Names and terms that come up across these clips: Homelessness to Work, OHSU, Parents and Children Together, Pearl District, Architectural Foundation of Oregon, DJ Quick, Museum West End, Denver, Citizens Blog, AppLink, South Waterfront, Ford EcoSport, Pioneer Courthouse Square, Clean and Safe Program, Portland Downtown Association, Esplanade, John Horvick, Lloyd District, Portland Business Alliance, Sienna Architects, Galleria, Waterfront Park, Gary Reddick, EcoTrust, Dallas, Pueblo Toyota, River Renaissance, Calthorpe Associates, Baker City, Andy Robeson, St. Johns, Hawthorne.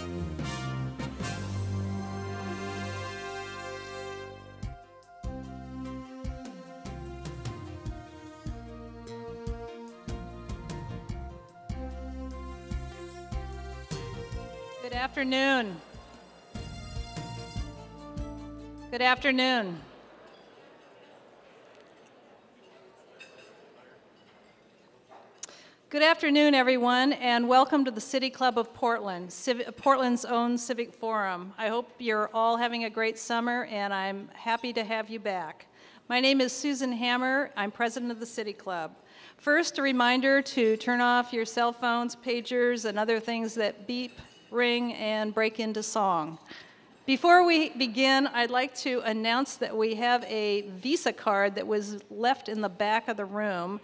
Good afternoon. Good afternoon. Good afternoon, everyone, and welcome to the City Club of Portland, Portland's own civic forum. I hope you're all having a great summer, and I'm happy to have you back. My name is Susan Hammer. I'm president of the City Club. First, a reminder to turn off your cell phones, pagers, and other things that beep, ring, and break into song. Before we begin, I'd like to announce that we have a Visa card that was left in the back of the room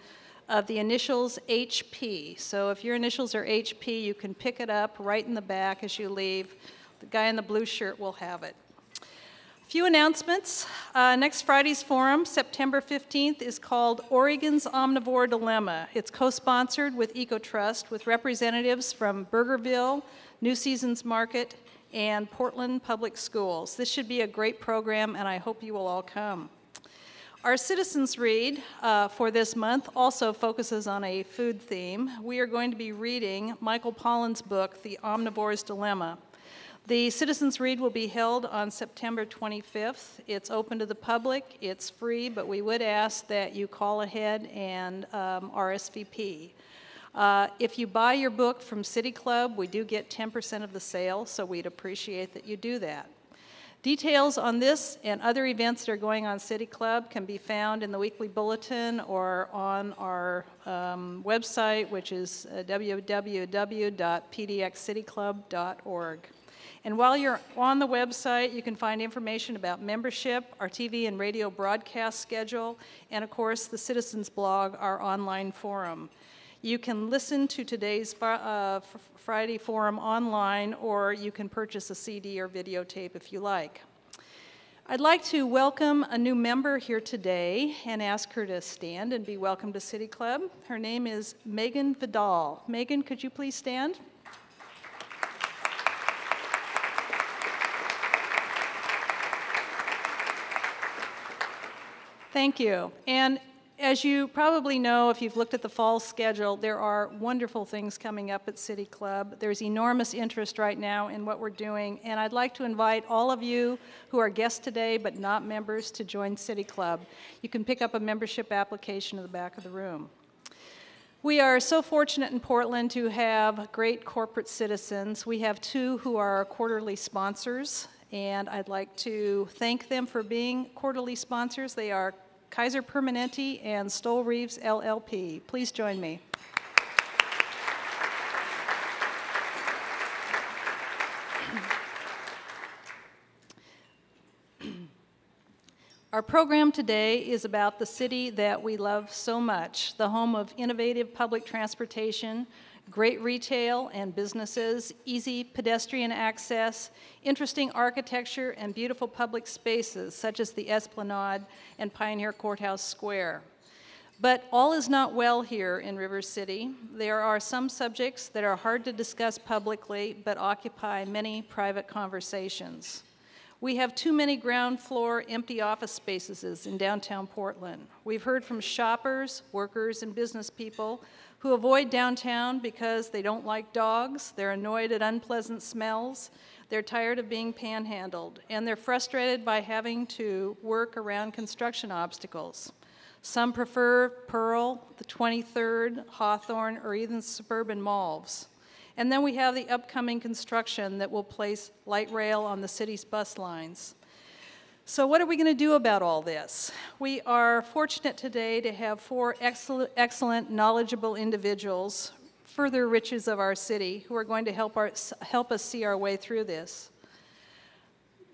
of the initials HP. So if your initials are HP, you can pick it up right in the back as you leave. The guy in the blue shirt will have it. A few announcements. Next Friday's forum, September 15th, is called Oregon's Omnivore Dilemma. It's co-sponsored with EcoTrust with representatives from Burgerville, New Seasons Market, and Portland Public Schools. This should be a great program, and I hope you will all come. Our Citizens Read for this month also focuses on a food theme. We are going to be reading Michael Pollan's book, The Omnivore's Dilemma. The Citizens Read will be held on September 25th. It's open to the public, it's free, but we would ask that you call ahead and RSVP. If you buy your book from City Club, we do get 10% of the sale, so we'd appreciate that you do that. Details on this and other events that are going on City Club can be found in the weekly bulletin or on our website, which is www.pdxcityclub.org. And while you're on the website, you can find information about membership, our TV and radio broadcast schedule, and of course the Citizens Blog, our online forum. You can listen to today's Friday forum online, or you can purchase a CD or videotape if you like. I'd like to welcome a new member here today and ask her to stand and be welcome to City Club. Her name is Megan Vidal. Megan, could you please stand? Thank you. And as you probably know, if you've looked at the fall schedule, there are wonderful things coming up at City Club. There's enormous interest right now in what we're doing, and I'd like to invite all of you who are guests today but not members to join City Club. You can pick up a membership application in the back of the room. We are so fortunate in Portland to have great corporate citizens. We have two who are our quarterly sponsors, and I'd like to thank them for being quarterly sponsors. They are Kaiser Permanente and Stoll Reeves LLP. Please join me. Our program today is about the city that we love so much, the home of innovative public transportation, great retail and businesses, easy pedestrian access, interesting architecture, and beautiful public spaces such as the Esplanade and Pioneer Courthouse Square. But all is not well here in River City. There are some subjects that are hard to discuss publicly but occupy many private conversations. We have too many ground floor empty office spaces in downtown Portland. We've heard from shoppers, workers, and business people who avoid downtown because they don't like dogs, they're annoyed at unpleasant smells, they're tired of being panhandled, and they're frustrated by having to work around construction obstacles. Some prefer Pearl, the 23rd, Hawthorne, or even suburban malls. And then we have the upcoming construction that will place light rail on the city's bus lines. So what are we going to do about all this? We are fortunate today to have four excellent, knowledgeable individuals, further riches of our city, who are going to help us see our way through this.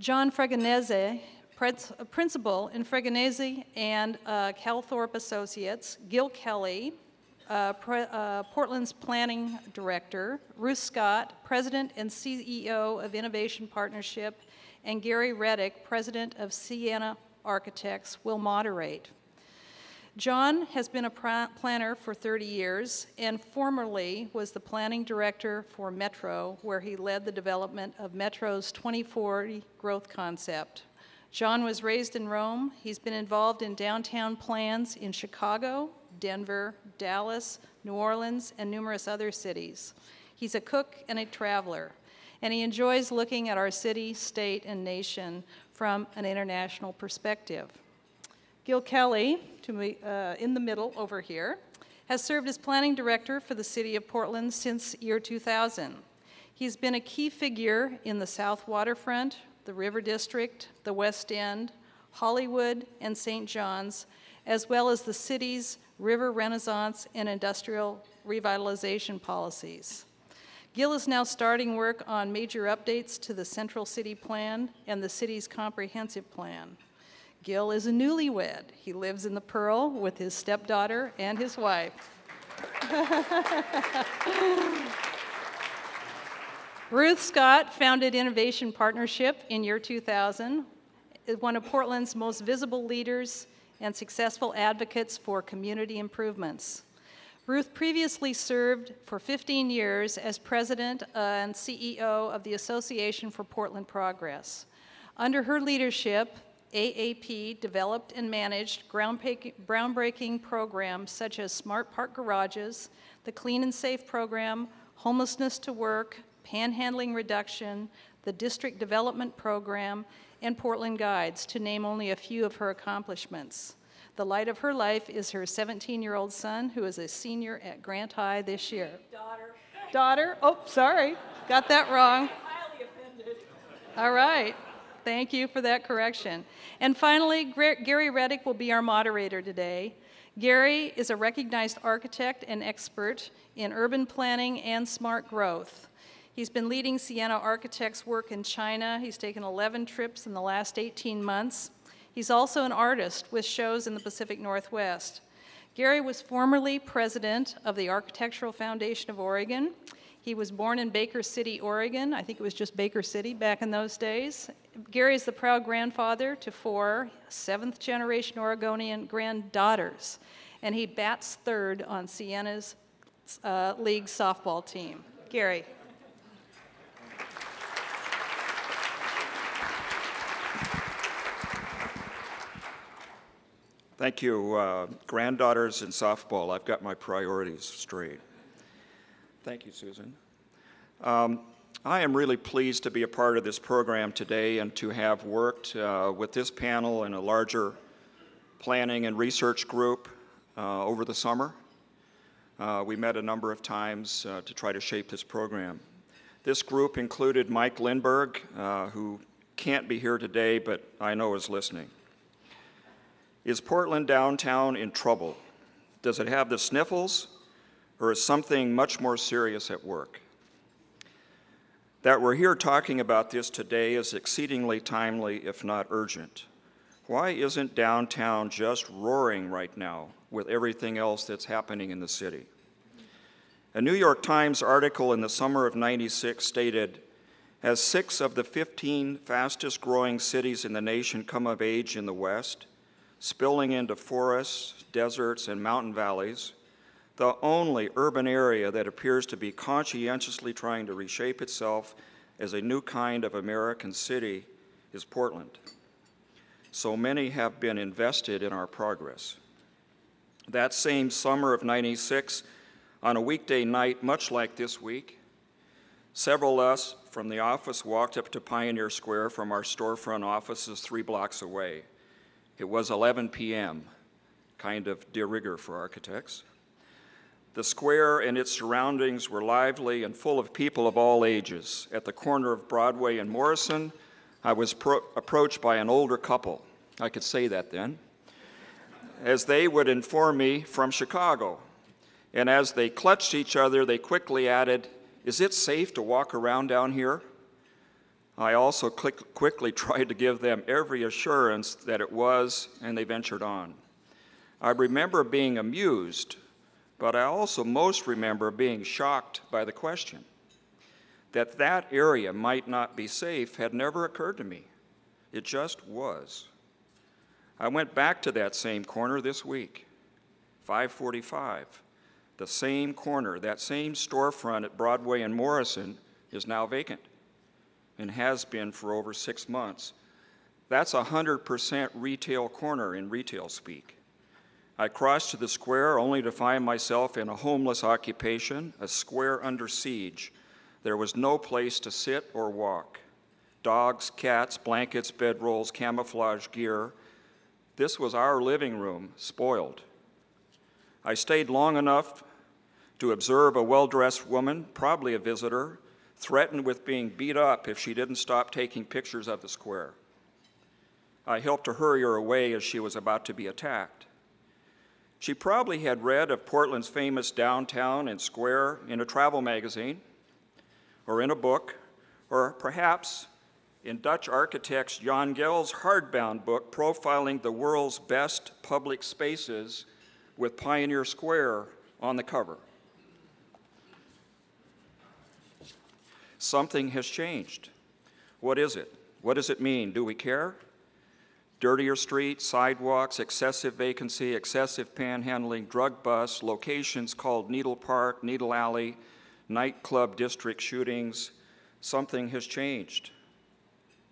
John Fregonese, principal in Fregonese and Calthorpe Associates, Gil Kelley, Portland's planning director, Ruth Scott, president and CEO of Innovation Partnership, and Gary Reddick, president of Sienna Architects, will moderate. John has been a planner for 30 years and formerly was the planning director for Metro, where he led the development of Metro's 2040 growth concept. John was raised in Rome. He's been involved in downtown plans in Chicago, Denver, Dallas, New Orleans, and numerous other cities. He's a cook and a traveler, and he enjoys looking at our city, state, and nation from an international perspective. Gil Kelley, in the middle over here, has served as planning director for the City of Portland since year 2000. He's been a key figure in the South Waterfront, the River District, the West End, Hollywood, and St. John's, as well as the city's river renaissance and industrial revitalization policies. Gil is now starting work on major updates to the Central City Plan and the city's comprehensive plan. Gil is a newlywed. He lives in the Pearl with his stepdaughter and his wife. Ruth Scott founded Innovation Partnership in year 2000, is one of Portland's most visible leaders and successful advocates for community improvements. Ruth previously served for 15 years as president and CEO of the Association for Portland Progress. Under her leadership, AAP developed and managed groundbreaking programs such as Smart Park garages, the Clean and Safe program, Homelessness to Work, Panhandling Reduction, the District Development Program, and Portland Guides, to name only a few of her accomplishments. The light of her life is her 17-year-old son, who is a senior at Grant High this year. Daughter? Oh, sorry. Got that wrong. Highly offended. All right. Thank you for that correction. And finally, Gary Reddick will be our moderator today. Gary is a recognized architect and expert in urban planning and smart growth. He's been leading Sienna Architects' work in China. He's taken 11 trips in the last 18 months. He's also an artist with shows in the Pacific Northwest. Gary was formerly president of the Architectural Foundation of Oregon. He was born in Baker City, Oregon. I think it was just Baker City back in those days. Gary is the proud grandfather to 4 seventh-generation Oregonian granddaughters, and he bats third on Sienna's league softball team. Gary. Thank you. Granddaughters and softball, I've got my priorities straight. Thank you, Susan. I am really pleased to be a part of this program today and to have worked with this panel and a larger planning and research group over the summer. We met a number of times to try to shape this program. This group included Mike Lindberg, who can't be here today, but I know is listening. Is Portland downtown in trouble? Does it have the sniffles, or is something much more serious at work? That we're here talking about this today is exceedingly timely, if not urgent. Why isn't downtown just roaring right now with everything else that's happening in the city? A New York Times article in the summer of '96 stated, as 6 of the 15 fastest growing cities in the nation come of age in the West, spilling into forests, deserts, and mountain valleys, the only urban area that appears to be conscientiously trying to reshape itself as a new kind of American city is Portland. So many have been invested in our progress. That same summer of '96, on a weekday night much like this week, several of us from the office walked up to Pioneer Square from our storefront offices 3 blocks away. It was 11 p.m., kind of de rigueur for architects. The square and its surroundings were lively and full of people of all ages. At the corner of Broadway and Morrison, I was approached by an older couple. I could say that then. As they would inform me, from Chicago. And as they clutched each other, they quickly added, "Is it safe to walk around down here?" I also quickly tried to give them every assurance that it was, and they ventured on. I remember being amused, but I also most remember being shocked by the question. That that area might not be safe had never occurred to me. It just was. I went back to that same corner this week. 545. The same corner, that same storefront at Broadway and Morrison is now vacant and has been for over 6 months. That's 100% retail corner in retail speak. I crossed to the square only to find myself in a homeless occupation, a square under siege. There was no place to sit or walk. Dogs, cats, blankets, bedrolls, camouflage gear. This was our living room, spoiled. I stayed long enough to observe a well-dressed woman, probably a visitor, threatened with being beat up if she didn't stop taking pictures of the square. I helped to hurry her away as she was about to be attacked. She probably had read of Portland's famous downtown and square in a travel magazine, or in a book, or perhaps in Dutch architect Jan Gehl's hardbound book profiling the world's best public spaces with Pioneer Square on the cover. Something has changed. What is it? What does it mean? Do we care? Dirtier streets, sidewalks, excessive vacancy, excessive panhandling, drug busts, locations called Needle Park, Needle Alley, nightclub district shootings. Something has changed.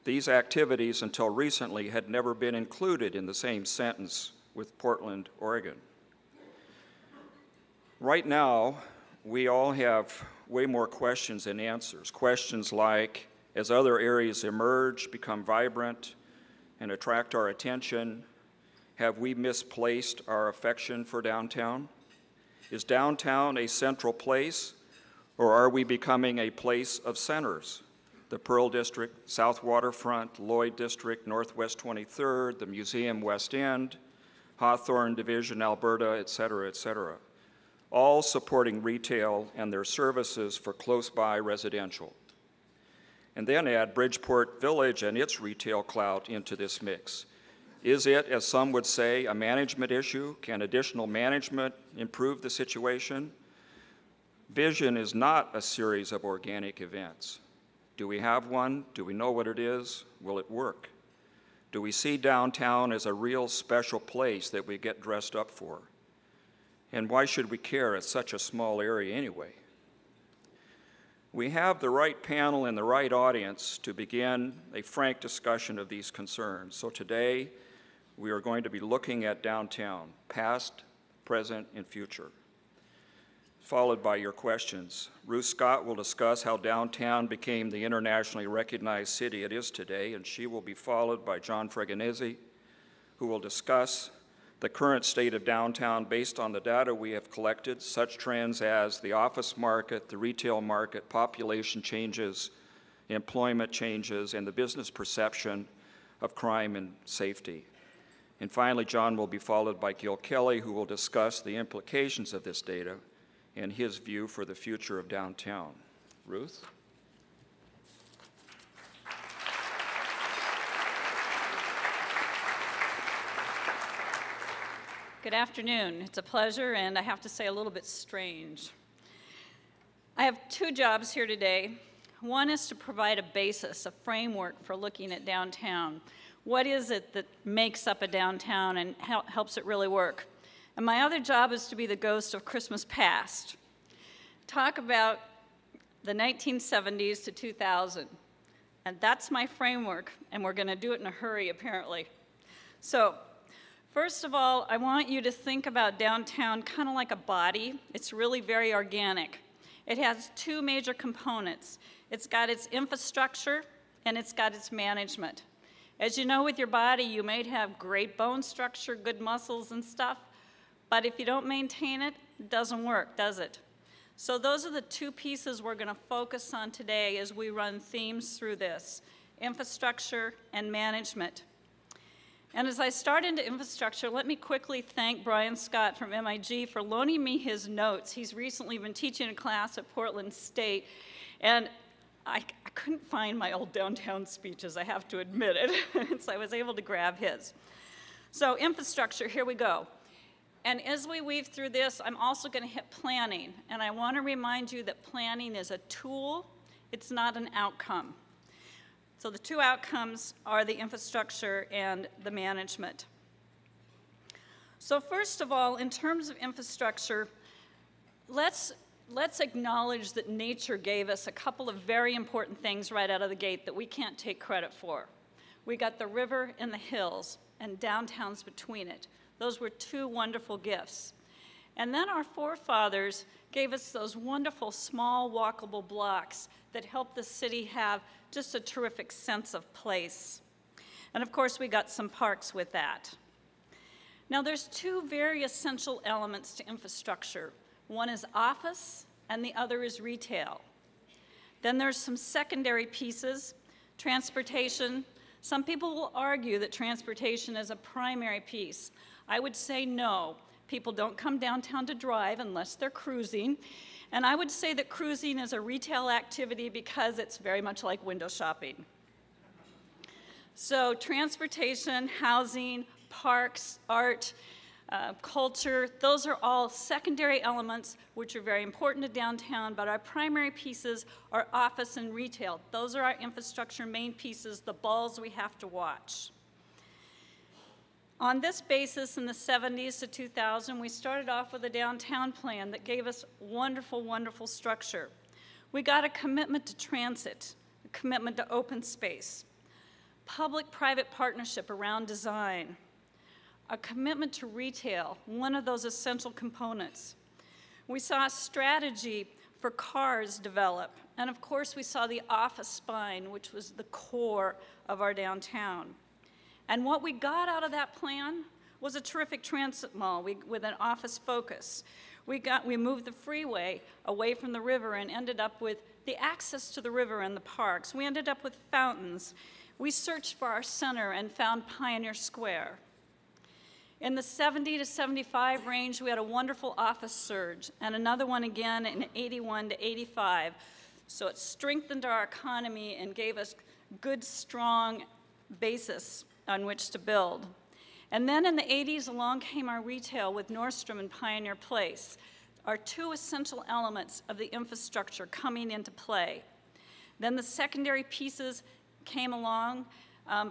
These activities, until recently, had never been included in the same sentence with Portland, Oregon. Right now, we all have way more questions than answers. Questions like, as other areas emerge, become vibrant, and attract our attention, have we misplaced our affection for downtown? Is downtown a central place, or are we becoming a place of centers? The Pearl District, South Waterfront, Lloyd District, Northwest 23rd, the Museum West End, Hawthorne Division, Alberta, et cetera, all supporting retail and their services for close-by residential. And then add Bridgeport Village and its retail clout into this mix. Is it, as some would say, a management issue? Can additional management improve the situation? Vision is not a series of organic events. Do we have one? Do we know what it is? Will it work? Do we see downtown as a real special place that we get dressed up for? And why should we care? It's such a small area anyway. We have the right panel and the right audience to begin a frank discussion of these concerns. So today, we are going to be looking at downtown, past, present, and future, followed by your questions. Ruth Scott will discuss how downtown became the internationally recognized city it is today, and she will be followed by John Fregonese, who will discuss the current state of downtown based on the data we have collected, such trends as the office market, the retail market, population changes, employment changes, and the business perception of crime and safety. And finally, John will be followed by Gil Kelley, who will discuss the implications of this data and his view for the future of downtown. Ruth? Good afternoon. It's a pleasure, and I have to say a little bit strange. I have two jobs here today. One is to provide a basis, a framework for looking at downtown. What is it that makes up a downtown and helps it really work? And my other job is to be the ghost of Christmas past. Talk about the 1970s to 2000. And that's my framework, and we're going to do it in a hurry, apparently. So, first of all, I want you to think about downtown kind of like a body. It's really very organic. It has two major components. It's got its infrastructure, and it's got its management. As you know, with your body, you might have great bone structure, good muscles and stuff, but if you don't maintain it, it doesn't work, does it? So those are the two pieces we're going to focus on today as we run themes through this, infrastructure and management. And as I start into infrastructure, let me quickly thank Brian Scott from MIG for loaning me his notes. He's recently been teaching a class at Portland State, and I couldn't find my old downtown speeches, I have to admit it, so I was able to grab his. So infrastructure, here we go. And as we weave through this, I'm also going to hit planning, and I want to remind you that planning is a tool, it's not an outcome. So the two outcomes are the infrastructure and the management. So first of all, in terms of infrastructure, let's acknowledge that nature gave us a couple of very important things right out of the gate that we can't take credit for. We got the river and the hills, and downtowns between it. Those were two wonderful gifts. And then our forefathers gave us those wonderful small walkable blocks that helped the city have just a terrific sense of place. And of course, we got some parks with that. Now there's two very essential elements to infrastructure. One is office and the other is retail. Then there's some secondary pieces, transportation. Some people will argue that transportation is a primary piece. I would say no. People don't come downtown to drive unless they're cruising. And I would say that cruising is a retail activity because it's very much like window shopping. So transportation, housing, parks, art, culture, those are all secondary elements which are very important to downtown, but our primary pieces are office and retail. Those are our infrastructure main pieces, the balls we have to watch. On this basis, in the 70s to 2000, we started off with a downtown plan that gave us wonderful, wonderful structure. We got a commitment to transit, a commitment to open space, public-private partnership around design, a commitment to retail, one of those essential components. We saw a strategy for cars develop, and of course we saw the office spine, which was the core of our downtown. And what we got out of that plan was a terrific transit mall with an office focus. We moved the freeway away from the river and ended up with the access to the river and the parks. We ended up with fountains. We searched for our center and found Pioneer Square. In the 70 to 75 range, we had a wonderful office surge, and another one again in 81 to 85. So it strengthened our economy and gave us good, strong basis on which to build. And then in the 80s, along came our retail with Nordstrom and Pioneer Place, our two essential elements of the infrastructure coming into play. Then the secondary pieces came along.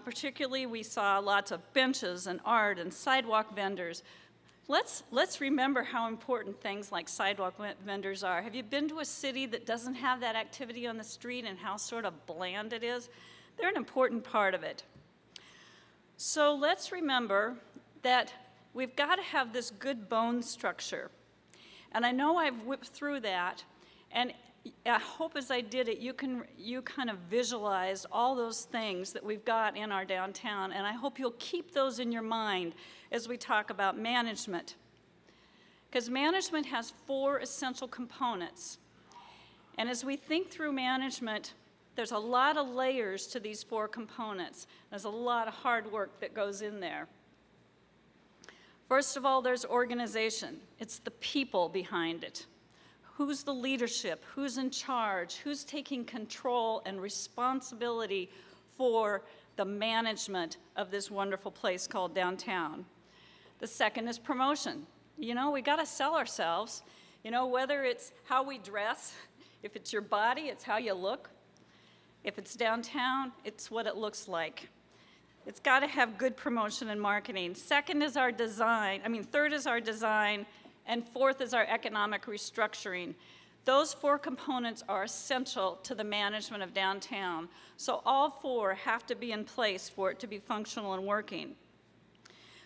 Particularly, we saw lots of benches and art and sidewalk vendors. Let's remember how important things like sidewalk vendors are. Have you been to a city that doesn't have that activity on the street and how sort of bland it is? They're an important part of it. So let's remember that we've got to have this good bone structure. And I know I've whipped through that, and I hope as I did it, you kind of visualized all those things that we've got in our downtown, and I hope you'll keep those in your mind as we talk about management. Because management has four essential components. And as we think through management, there's a lot of layers to these four components. There's a lot of hard work that goes in there. First of all, there's organization. It's the people behind it. Who's the leadership? Who's in charge? Who's taking control and responsibility for the management of this wonderful place called downtown? The second is promotion. You know, we got to sell ourselves. You know, whether it's how we dress, if it's your body, it's how you look. If it's downtown, it's what it looks like. It's got to have good promotion and marketing. Third is our design, and fourth is our economic restructuring. Those four components are essential to the management of downtown. So all four have to be in place for it to be functional and working.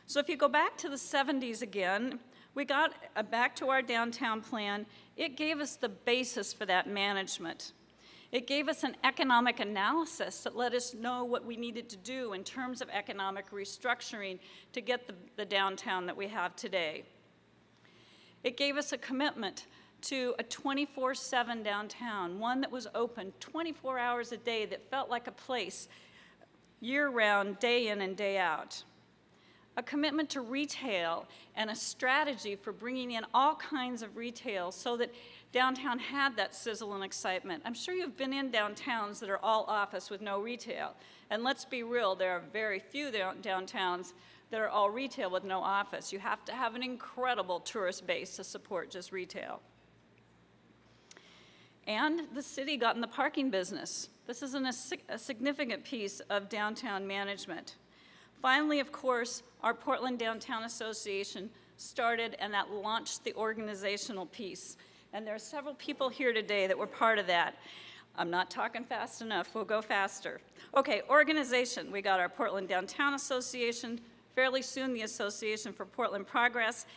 So if you go back to the 70s again, we got back to our downtown plan. It gave us the basis for that management. It gave us an economic analysis that let us know what we needed to do in terms of economic restructuring to get the downtown that we have today. It gave us a commitment to a 24/7 downtown, one that was open 24 hours a day that felt like a place year-round, day in and day out. A commitment to retail and a strategy for bringing in all kinds of retail so that downtown had that sizzle and excitement. I'm sure you've been in downtowns that are all office with no retail. And let's be real, there are very few downtowns that are all retail with no office. You have to have an incredible tourist base to support just retail. And the city got in the parking business. This is a significant piece of downtown management. Finally, of course, our Portland Downtown Association started, and that launched the organizational piece. And there are several people here today that were part of that. I'm not talking fast enough, we'll go faster. Okay, organization. We got our Portland Downtown Association, fairly soon the Association for Portland Progress,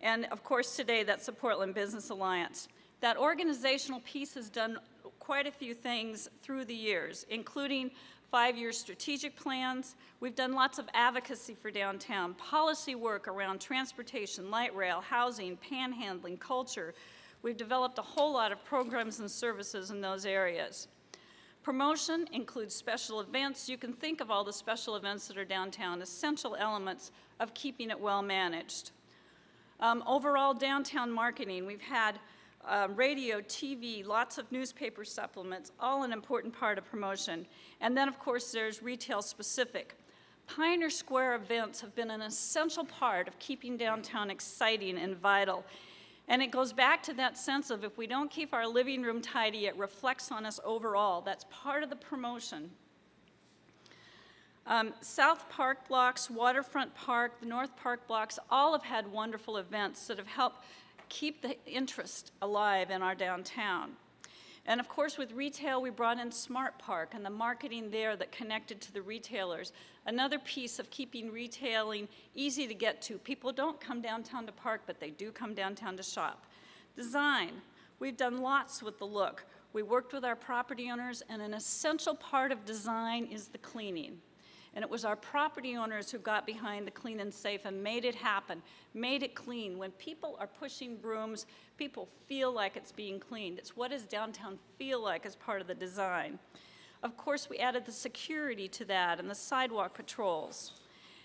and of course today that's the Portland Business Alliance. That organizational piece has done quite a few things through the years, including five-year strategic plans. We've done lots of advocacy for downtown, policy work around transportation, light rail, housing, panhandling, culture. We've developed a whole lot of programs and services in those areas. Promotion includes special events. You can think of all the special events that are downtown, essential elements of keeping it well managed. Overall downtown marketing, we've had radio, TV, lots of newspaper supplements, all an important part of promotion. And then, of course, there's retail specific. Pioneer Square events have been an essential part of keeping downtown exciting and vital. And it goes back to that sense of if we don't keep our living room tidy, it reflects on us overall. That's part of the promotion. South Park blocks, Waterfront Park, the North Park blocks, all have had wonderful events that have helped keep the interest alive in our downtown. And of course with retail, we brought in Smart Park and the marketing there that connected to the retailers. Another piece of keeping retailing easy to get to. People don't come downtown to park, but they do come downtown to shop. Design, we've done lots with the look. We worked with our property owners, and an essential part of design is the cleaning. And it was our property owners who got behind the clean and safe and made it happen, made it clean. When people are pushing brooms, people feel like it's being cleaned. It's what does downtown feel like as part of the design. Of course, we added the security to that and the sidewalk patrols.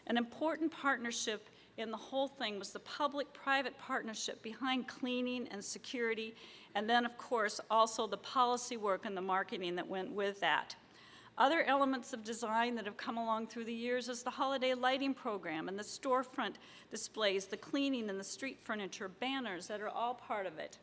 An important partnership in the whole thing was the public-private partnership behind cleaning and security, and then, of course, also the policy work and the marketing that went with that. Other elements of design that have come along through the years is the holiday lighting program and the storefront displays, the cleaning and the street furniture, banners that are all part of it.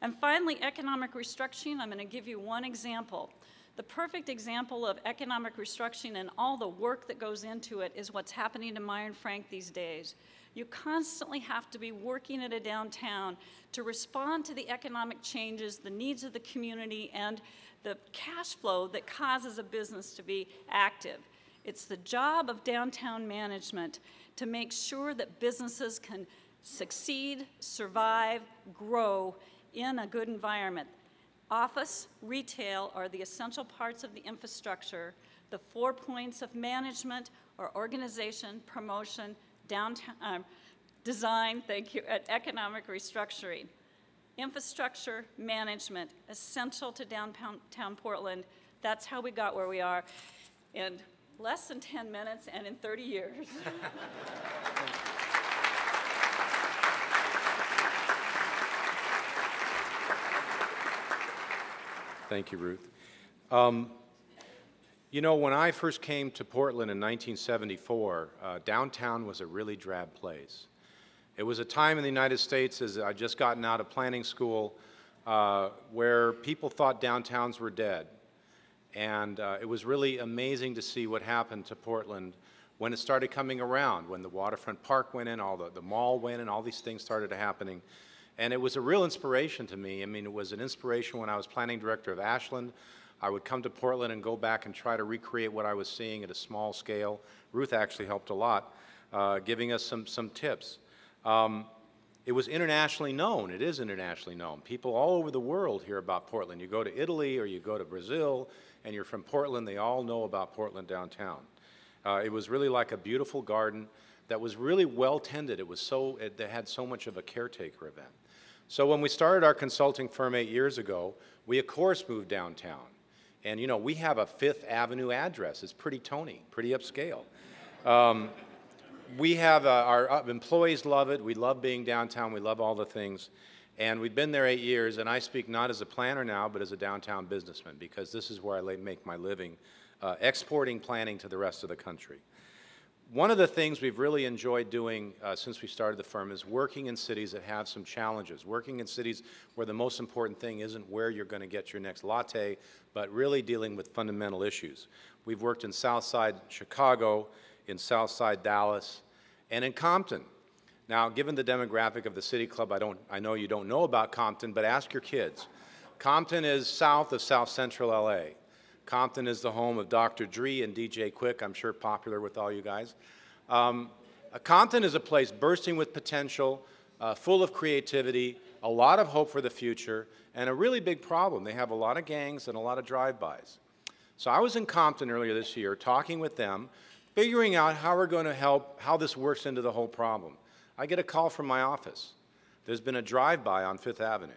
And finally, economic restructuring. I'm going to give you one example. The perfect example of economic restructuring and all the work that goes into it is what's happening to Meyer and Frank these days. You constantly have to be working at a downtown to respond to the economic changes, the needs of the community, and the cash flow that causes a business to be active. It's the job of downtown management to make sure that businesses can succeed, survive, grow in a good environment. Office, retail are the essential parts of the infrastructure. The 4 points of management are organization, promotion, downtown, design, thank you, and economic restructuring. Infrastructure management, essential to downtown Portland. That's how we got where we are in less than 10 minutes and in 30 years. Thank you, Ruth. You know, when I first came to Portland in 1974, downtown was a really drab place. It was a time in the United States, as I'd just gotten out of planning school, where people thought downtowns were dead. And it was really amazing to see what happened to Portland when it started coming around, when the Waterfront Park went in, all the mall went in, all these things started happening. And it was a real inspiration to me. I mean, it was an inspiration when I was planning director of Ashland. I would come to Portland and go back and try to recreate what I was seeing at a small scale. Ruth actually helped a lot, giving us some tips. It was internationally known. It is internationally known. People all over the world hear about Portland. You go to Italy or you go to Brazil and you're from Portland, they all know about Portland downtown. It was really like a beautiful garden that was really well tended. It was so, it had so much of a caretaker event. So when we started our consulting firm 8 years ago, we of course moved downtown. And you know, we have a Fifth Avenue address. It's pretty Tony, pretty upscale. We have, our employees love it. We love being downtown. We love all the things. And we've been there 8 years, and I speak not as a planner now, but as a downtown businessman, because this is where I make my living, exporting planning to the rest of the country. One of the things we've really enjoyed doing since we started the firm is working in cities that have some challenges, working in cities where the most important thing isn't where you're going to get your next latte, but really dealing with fundamental issues. We've worked in Southside Chicago, in Southside Dallas, and in Compton. Now, given the demographic of the City Club, I know you don't know about Compton, but ask your kids. Compton is south of South Central LA. Compton is the home of Dr. Dre and DJ Quick, I'm sure popular with all you guys. Compton is a place bursting with potential, full of creativity, a lot of hope for the future, and a really big problem. They have a lot of gangs and a lot of drive-bys. So I was in Compton earlier this year talking with them, figuring out how we're going to help, how this works into the whole problem. I get a call from my office. There's been a drive-by on Fifth Avenue.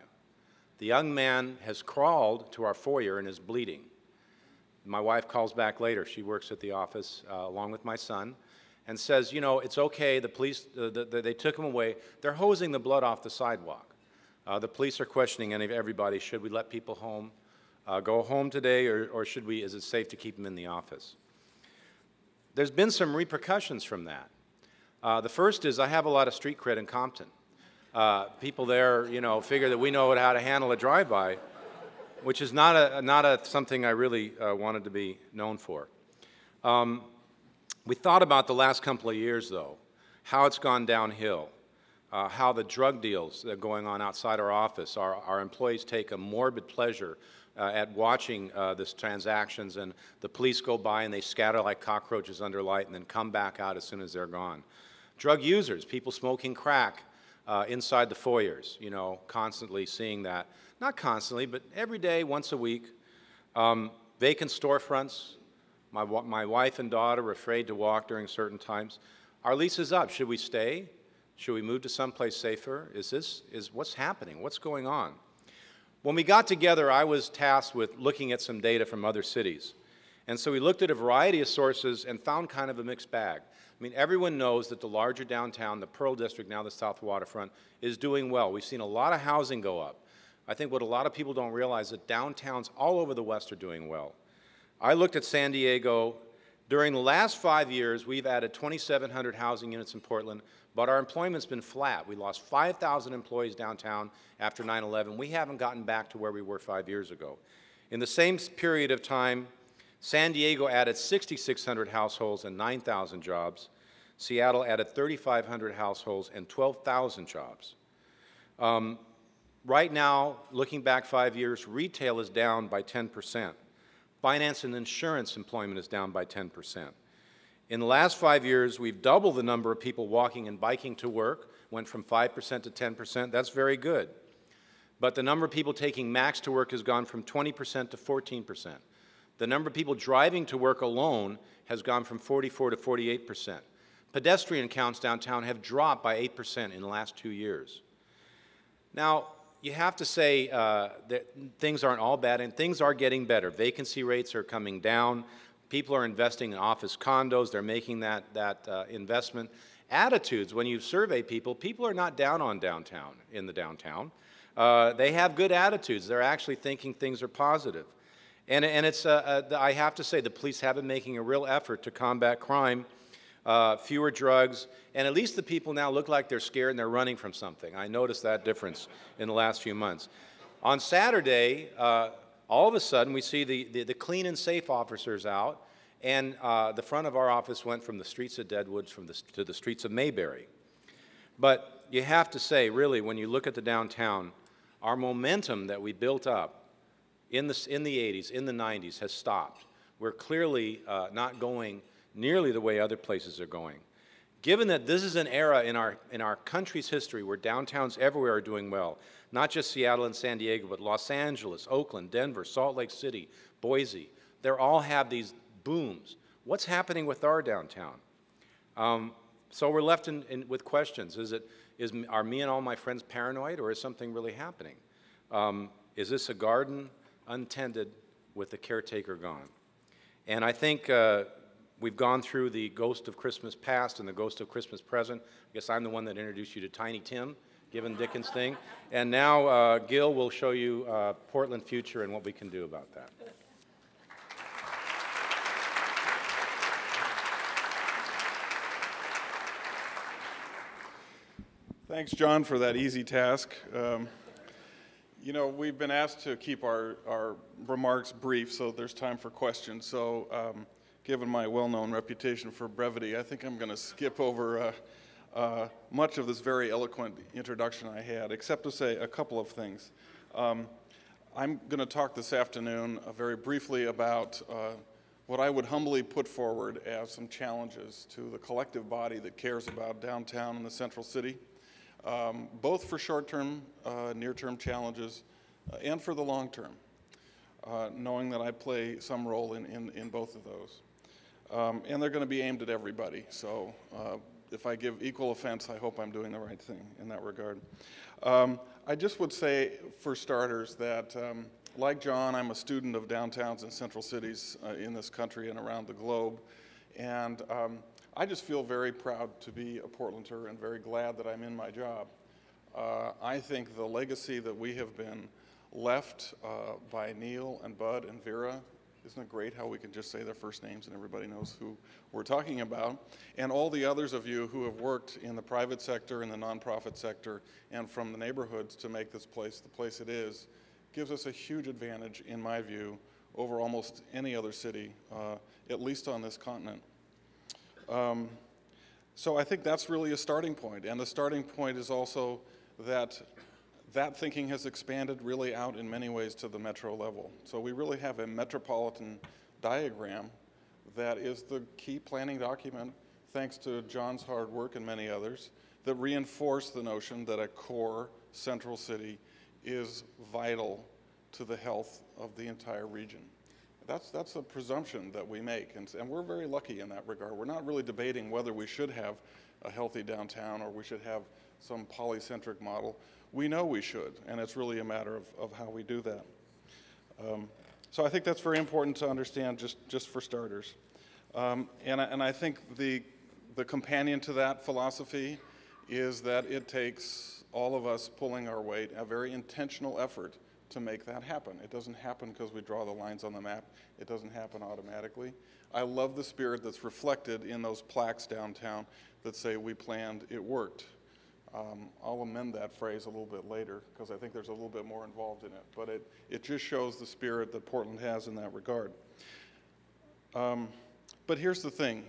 The young man has crawled to our foyer and is bleeding. My wife calls back later. She works at the office along with my son and says, you know, it's okay. The police, they took him away. They're hosing the blood off the sidewalk. The police are questioning everybody. Should we let people home, go home today, or should we, is it safe to keep them in the office? There's been some repercussions from that. The first is I have a lot of street cred in Compton. People there, you know, figure that we know how to handle a drive-by, which is not something I really wanted to be known for. We thought about the last couple of years, though, how it's gone downhill, how the drug deals that are going on outside our office, our employees take a morbid pleasure at watching these transactions, and the police go by and they scatter like cockroaches under light and then come back out as soon as they're gone. Drug users, people smoking crack inside the foyers, you know, constantly seeing that. Not constantly, but every day, once a week. Vacant storefronts. My wife and daughter were afraid to walk during certain times. Our lease is up. Should we stay? Should we move to someplace safer? What's happening? What's going on? When we got together, I was tasked with looking at some data from other cities. And so we looked at a variety of sources and found kind of a mixed bag. I mean, everyone knows that the larger downtown, the Pearl District, now the South Waterfront, is doing well. We've seen a lot of housing go up. I think what a lot of people don't realize is that downtowns all over the West are doing well. I looked at San Diego. During the last 5 years, we've added 2,700 housing units in Portland, but our employment's been flat. We lost 5,000 employees downtown after 9/11. We haven't gotten back to where we were 5 years ago. In the same period of time, San Diego added 6,600 households and 9,000 jobs. Seattle added 3,500 households and 12,000 jobs. Right now, looking back 5 years, retail is down by 10%. Finance and insurance employment is down by 10%. In the last 5 years, we've doubled the number of people walking and biking to work, went from 5% to 10%. That's very good. But the number of people taking Max to work has gone from 20% to 14%. The number of people driving to work alone has gone from 44% to 48%. Pedestrian counts downtown have dropped by 8% in the last 2 years. Now, you have to say that things aren't all bad, and things are getting better. Vacancy rates are coming down. People are investing in office condos. They're making that investment. Attitudes, when you survey people, people are not down on downtown, in the downtown. They have good attitudes. They're actually thinking things are positive. And it's, I have to say, the police have been making a real effort to combat crime, fewer drugs, and at least the people now look like they're scared and they're running from something. I noticed that difference in the last few months. On Saturday, all of a sudden we see the clean and safe officers out, and the front of our office went from the streets of Deadwood to the streets of Mayberry. But you have to say, really, when you look at the downtown, our momentum that we built up in the 80s, in the 90s, has stopped. We're clearly not going nearly the way other places are going. Given that this is an era in our country's history where downtowns everywhere are doing well, not just Seattle and San Diego, but Los Angeles, Oakland, Denver, Salt Lake City, Boise, they all have these booms. What's happening with our downtown? So we're left with questions. Are me and all my friends paranoid, or is something really happening? Is this a garden untended with the caretaker gone? And I think we've gone through the ghost of Christmas past and the ghost of Christmas present. I guess I'm the one that introduced you to Tiny Tim, given Dickens' thing. And now Gil will show you Portland Future and what we can do about that. Thanks, John, for that easy task. You know, we've been asked to keep our remarks brief, so there's time for questions. So given my well-known reputation for brevity, I think I'm going to skip over much of this very eloquent introduction I had, except to say a couple of things. I'm going to talk this afternoon very briefly about what I would humbly put forward as some challenges to the collective body that cares about downtown and the central city, both for short-term, near-term challenges, and for the long-term, knowing that I play some role in both of those. And they're going to be aimed at everybody, so if I give equal offense, I hope I'm doing the right thing in that regard. I just would say, for starters, that like John, I'm a student of downtowns and central cities in this country and around the globe, and I just feel very proud to be a Portlander and very glad that I'm in my job. I think the legacy that we have been left by Neil and Bud and Vera, isn't it great how we can just say their first names and everybody knows who we're talking about, and all the others of you who have worked in the private sector, in the nonprofit sector, and from the neighborhoods to make this place the place it is, gives us a huge advantage, in my view, over almost any other city, at least on this continent. So I think that's really a starting point, and the starting point is also that that thinking has expanded really out in many ways to the metro level. So we really have a metropolitan diagram that is the key planning document, thanks to John's hard work and many others, that reinforce the notion that a core central city is vital to the health of the entire region. That's a presumption that we make, and we're very lucky in that regard. We're not really debating whether we should have a healthy downtown or we should have some polycentric model. We know we should, and it's really a matter of how we do that. So I think that's very important to understand, just for starters. And I think the companion to that philosophy is that it takes all of us pulling our weight, a very intentional effort to make that happen. It doesn't happen because we draw the lines on the map. It doesn't happen automatically. I love the spirit that's reflected in those plaques downtown that say, "We planned, it worked." I'll amend that phrase a little bit later because I think there's a little bit more involved in it, but it just shows the spirit that Portland has in that regard. But here's the thing.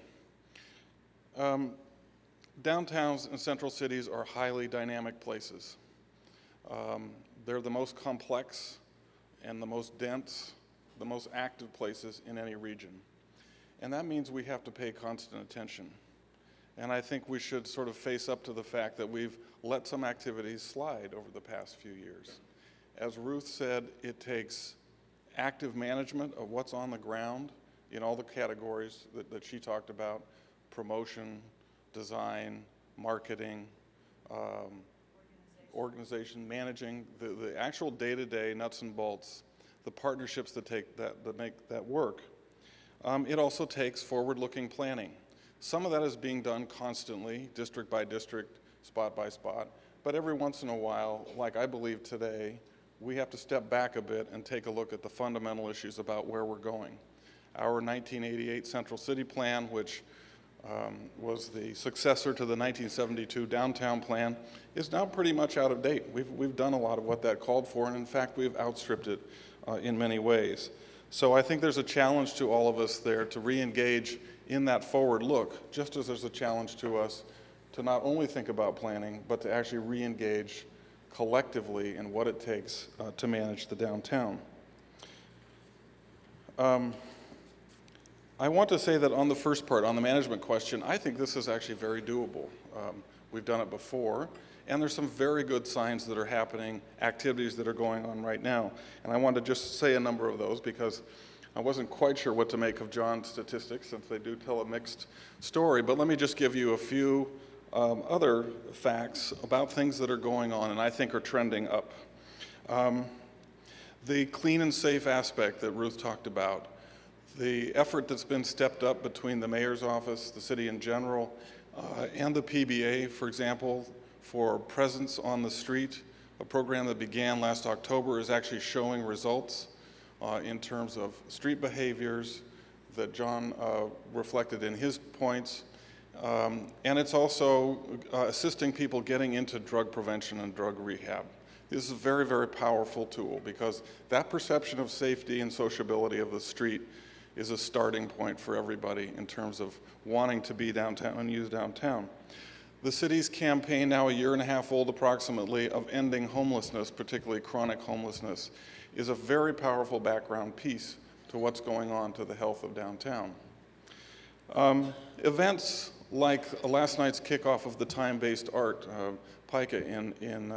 Downtowns and central cities are highly dynamic places. They're the most complex and the most dense, the most active places in any region. And that means we have to pay constant attention. And I think we should sort of face up to the fact that we've let some activities slide over the past few years. As Ruth said, it takes active management of what's on the ground in all the categories that she talked about: promotion, design, marketing, organization, managing, the actual day-to-day nuts and bolts, the partnerships that make that work. It also takes forward-looking planning. Some of that is being done constantly, district by district, spot by spot, but every once in a while, like I believe today, we have to step back a bit and take a look at the fundamental issues about where we're going. Our 1988 Central City Plan, which was the successor to the 1972 Downtown Plan, is now pretty much out of date. We've done a lot of what that called for, and in fact, we've outstripped it in many ways. So I think there's a challenge to all of us there to re-engage in that forward look, just as there's a challenge to us to not only think about planning, but to actually re-engage collectively in what it takes to manage the downtown. I want to say that on the first part, on the management question, I think this is actually very doable. We've done it before, and there's some very good signs that are happening, activities that are going on right now. And I want to just say a number of those because I wasn't quite sure what to make of John's statistics, since they do tell a mixed story, but let me just give you a few other facts about things that are going on and I think are trending up. The clean and safe aspect that Ruth talked about, the effort that's been stepped up between the mayor's office, the city in general, and the PBA, for example, for Presence on the Street, a program that began last October, is actually showing results in terms of street behaviors that John reflected in his points. And it's also assisting people getting into drug prevention and drug rehab. This is a very, very powerful tool because that perception of safety and sociability of the street is a starting point for everybody in terms of wanting to be downtown and use downtown. The city's campaign, now a year and a half old approximately, of ending homelessness, particularly chronic homelessness, is a very powerful background piece to what's going on to the health of downtown. Events like last night's kickoff of the time-based art pica in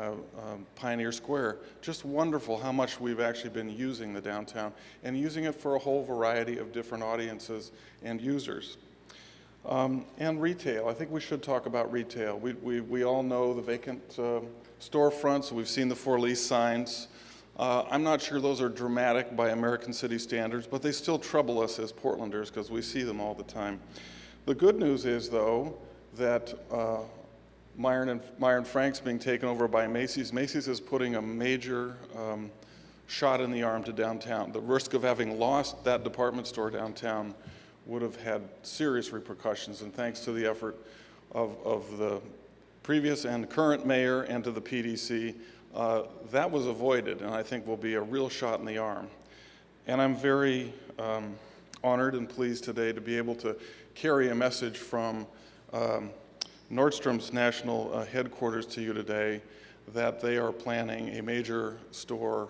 Pioneer Square, just wonderful how much we've actually been using the downtown and using it for a whole variety of different audiences and users. And retail, I think we should talk about retail. We all know the vacant storefronts, we've seen the for lease signs. I'm not sure those are dramatic by American city standards, but they still trouble us as Portlanders because we see them all the time. The good news is, though, that Meijer & Frank's being taken over by Macy's. Macy's is putting a major shot in the arm to downtown. The risk of having lost that department store downtown would have had serious repercussions, and thanks to the effort of the previous and current mayor and to the PDC, that was avoided, and I think will be a real shot in the arm. And I'm very honored and pleased today to be able to carry a message from Nordstrom's national headquarters to you today that they are planning a major store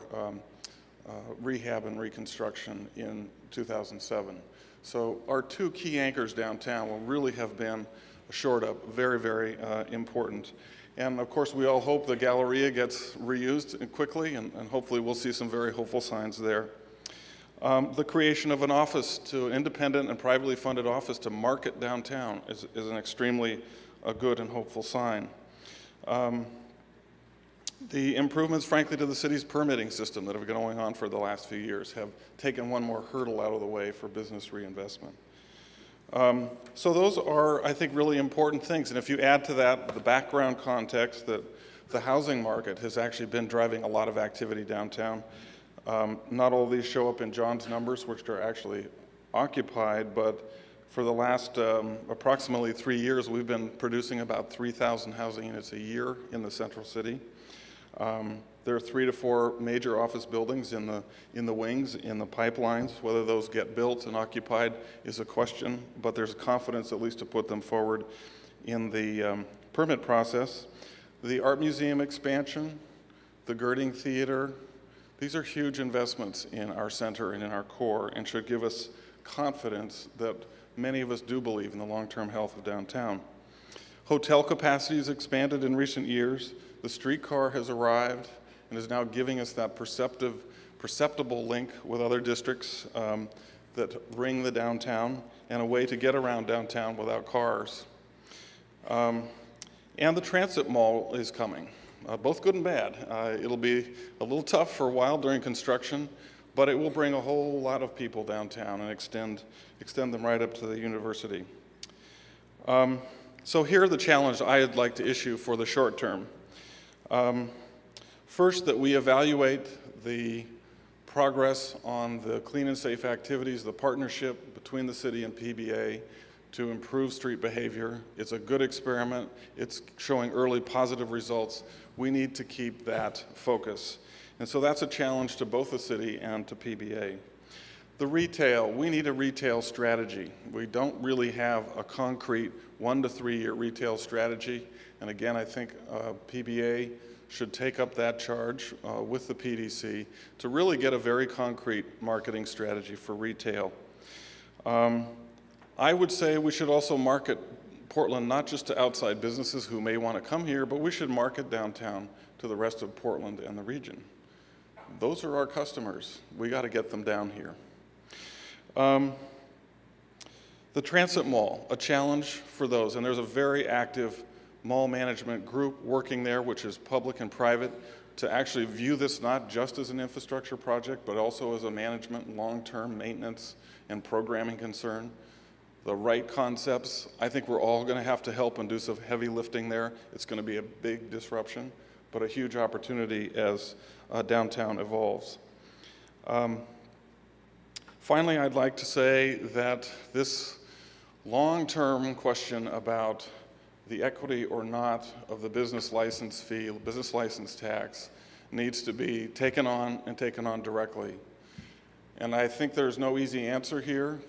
rehab and reconstruction in 2007. So our two key anchors downtown will really have been shored up, very, very important. And of course, we all hope the Galleria gets reused quickly, and hopefully we'll see some very hopeful signs there. The creation of an office, an independent and privately funded office to market downtown is an extremely good and hopeful sign. The improvements, frankly, to the city's permitting system that have been going on for the last few years have taken one more hurdle out of the way for business reinvestment. So those are, I think, really important things. And if you add to that the background context that the housing market has actually been driving a lot of activity downtown. Not all of these show up in John's numbers, which are actually occupied, but for the last approximately 3 years, we've been producing about 3,000 housing units a year in the central city. There are 3 to 4 major office buildings in the wings, in the pipelines. Whether those get built and occupied is a question, but there's confidence at least to put them forward in the permit process. The art museum expansion, the Girding Theater, these are huge investments in our center and in our core and should give us confidence that many of us do believe in the long-term health of downtown. Hotel capacity has expanded in recent years. The streetcar has arrived and is now giving us that perceptible link with other districts that ring the downtown and a way to get around downtown without cars. And the Transit Mall is coming, both good and bad. It'll be a little tough for a while during construction, but it will bring a whole lot of people downtown and extend them right up to the university. So here are the challenges I'd like to issue for the short term. First, that we evaluate the progress on the clean and safe activities, the partnership between the city and PBA to improve street behavior. It's a good experiment. It's showing early positive results. We need to keep that focus. And so that's a challenge to both the city and to PBA. The retail, we need a retail strategy. We don't really have a concrete 1 to 3 year retail strategy. And again, I think PBA should take up that charge with the PDC to really get a very concrete marketing strategy for retail. I would say we should also market Portland not just to outside businesses who may want to come here, but we should market downtown to the rest of Portland and the region. Those are our customers. We got to get them down here. The Transit Mall, a challenge for those, and there's a very active mall management group working there, which is public and private, to actually view this not just as an infrastructure project, but also as a management, long-term maintenance and programming concern. The right concepts, I think we're all going to have to help and do some heavy lifting there. It's going to be a big disruption, but a huge opportunity as downtown evolves. Finally, I'd like to say that this long-term question about the equity or not of the business license fee, business license tax, needs to be taken on and taken on directly. And I think there's no easy answer here.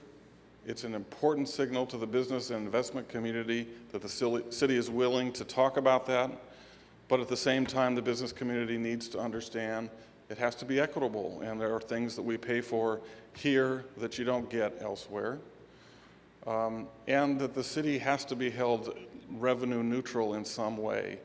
It's an important signal to the business and investment community that the city is willing to talk about that. But at the same time, the business community needs to understand it has to be equitable, and there are things that we pay for here that you don't get elsewhere. And that the city has to be held revenue neutral in some way.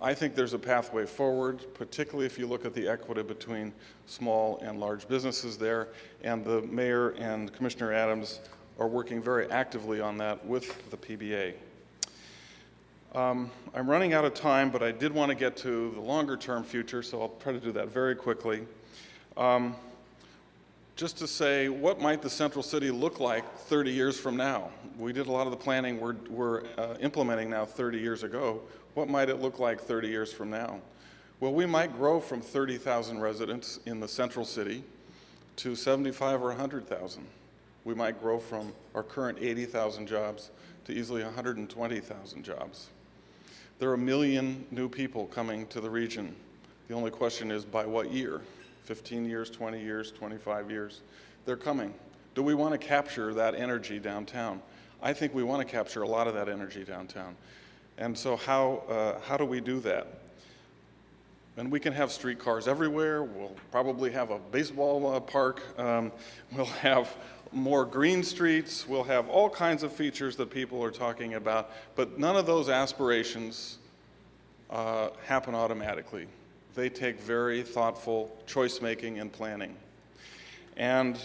I think there's a pathway forward, particularly if you look at the equity between small and large businesses there, and the mayor and Commissioner Adams are working very actively on that with the PBA. I'm running out of time, but I did want to get to the longer term future, so I'll try to do that very quickly. Just to say, what might the central city look like 30 years from now? We did a lot of the planning we're implementing now 30 years ago. What might it look like 30 years from now? Well, we might grow from 30,000 residents in the central city to 75 or 100,000. We might grow from our current 80,000 jobs to easily 120,000 jobs. There are 1 million new people coming to the region. The only question is by what year? 15 years, 20 years, 25 years. They're coming. Do we want to capture that energy downtown? I think we want to capture a lot of that energy downtown. And so how do we do that? And we can have streetcars everywhere. We'll probably have a baseball park. We'll have more green streets. We'll have all kinds of features that people are talking about. But none of those aspirations happen automatically. They take very thoughtful choice-making and planning. And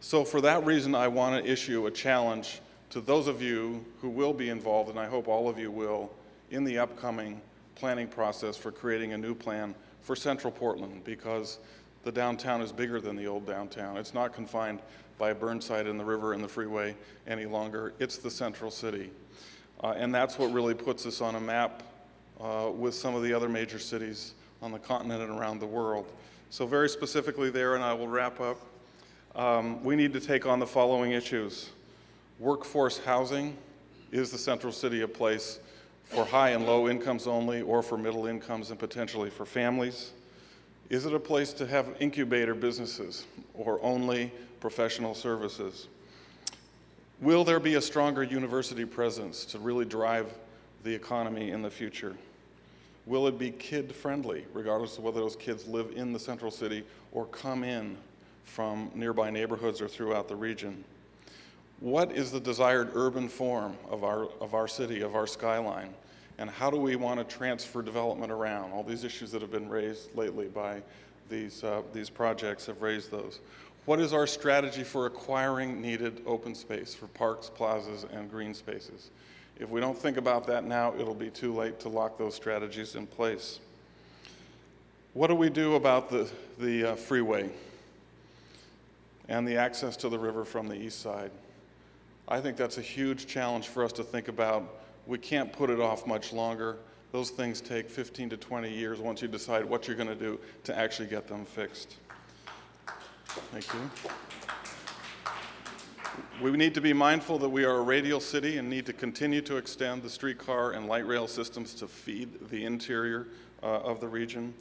so for that reason, I want to issue a challenge to those of you who will be involved, and I hope all of you will, in the upcoming planning process for creating a new plan for Central Portland, because the downtown is bigger than the old downtown. It's not confined by Burnside and the river and the freeway any longer. It's the central city. And that's what really puts us on a map with some of the other major cities on the continent and around the world. So very specifically there, and I will wrap up, we need to take on the following issues. Workforce housing. Is the central city a place for high and low incomes only, or for middle incomes and potentially for families? Is it a place to have incubator businesses, or only professional services? Will there be a stronger university presence to really drive the economy in the future? Will it be kid-friendly, regardless of whether those kids live in the central city or come in from nearby neighborhoods or throughout the region? What is the desired urban form of our city, of our skyline? And how do we want to transfer development around? All these issues that have been raised lately by these projects have raised those. What is our strategy for acquiring needed open space for parks, plazas, and green spaces? If we don't think about that now, it'll be too late to lock those strategies in place. What do we do about the freeway and the access to the river from the east side? I think that's a huge challenge for us to think about. We can't put it off much longer. Those things take 15 to 20 years once you decide what you're going to do to actually get them fixed. Thank you. We need to be mindful that we are a radial city and need to continue to extend the streetcar and light rail systems to feed the interior of the region.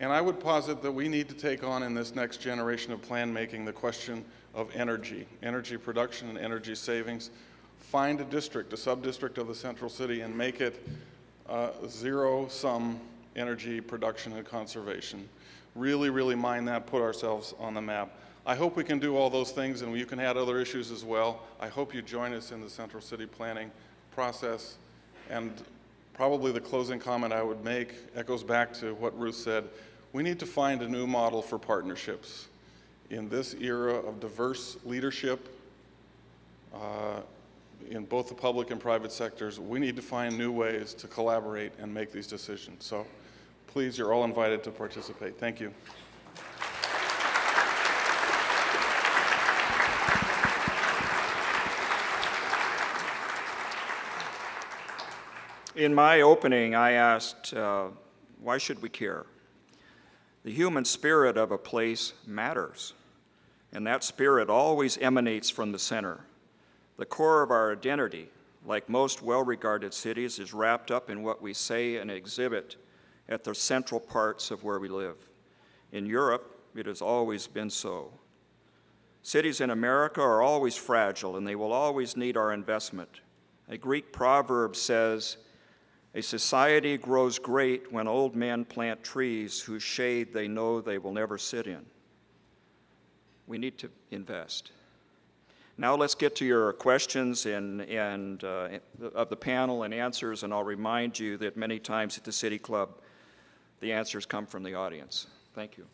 And I would posit that we need to take on in this next generation of plan making the question of energy, energy production and energy savings. Find a district, a sub-district of the central city, and make it zero-sum energy production and conservation. Really, really mind that, put ourselves on the map. I hope we can do all those things, and you can add other issues as well. I hope you join us in the central city planning process. And probably the closing comment I would make echoes back to what Ruth said. We need to find a new model for partnerships. In this era of diverse leadership in both the public and private sectors, we need to find new ways to collaborate and make these decisions. So please, you're all invited to participate. Thank you. In my opening, I asked, why should we care? The human spirit of a place matters, and that spirit always emanates from the center. The core of our identity, like most well-regarded cities, is wrapped up in what we say and exhibit at the central parts of where we live. In Europe, it has always been so. Cities in America are always fragile, and they will always need our investment. A Greek proverb says, "A society grows great when old men plant trees whose shade they know they will never sit in." We need to invest. Now let's get to your questions of the panel and answers, and I'll remind you that many times at the City Club, the answers come from the audience. Thank you.